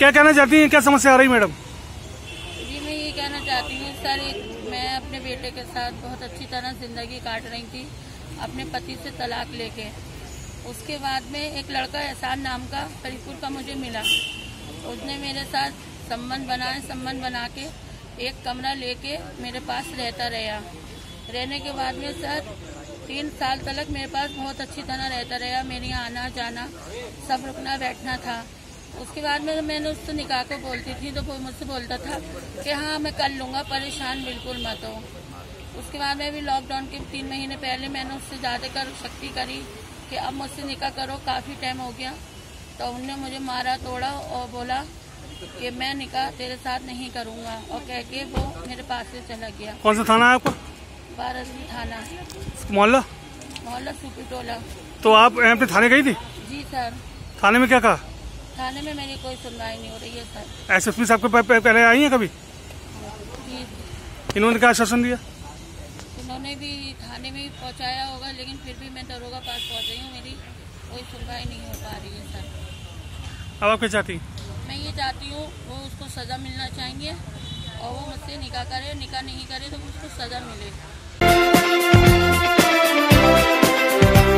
क्या कहना चाहती हैं, क्या समस्या आ रही मैडम? जी मैं ये कहना चाहती हूँ सर, मैं अपने बेटे के साथ बहुत अच्छी तरह जिंदगी काट रही थी अपने पति से तलाक लेके। उसके बाद में एक लड़का एहसान नाम का फरीदपुर का मुझे मिला, उसने मेरे साथ संबंध बनाए, संबंध बना के एक कमरा लेके मेरे पास रहता रहा। रहने के बाद में सर 3 साल तक मेरे पास बहुत अच्छी तरह रहता रहा, मेरे यहाँ आना जाना सब रुकना बैठना था। उसके बाद में मैंने उससे निकाह को बोलती थी तो वो मुझसे बोलता था कि हाँ मैं कर लूँगा, परेशान बिल्कुल मत हो। उसके बाद में भी लॉकडाउन के 3 महीने पहले मैंने उससे ज़्यादा कर शक्ति करी कि अब मुझसे निकाह करो, काफ़ी टाइम हो गया। तो उनने मुझे मारा तोड़ा और बोला कि मैं निकाह तेरे साथ नहीं करूँगा, और कह के वो मेरे पास से चला गया। कौन सा थाना है आपका? बारासवी थाना, मोहल्ला मोहल्ला सुपीटोला। तो आप यहाँ पे थाने गई थी? जी सर। थाने में क्या कहा? थाने में मेरी कोई सुनवाई नहीं हो रही है सर। एसएसपी साहब के पहले आई हैं कभी? जी। इन्होंने क्या आश्वासन दिया? इन्होंने भी थाने में पहुंचाया होगा, लेकिन फिर भी मैं दरोगा पास पहुंच रही हूँ, मेरी कोई सुनवाई नहीं हो पा रही है सर। अब आप क्या चाहती हैं? मैं ये चाहती हूँ वो उसको सज़ा मिलना चाहिए, और वो मुझसे निकाह करे, निकाह नहीं करे तो उसको सज़ा मिले।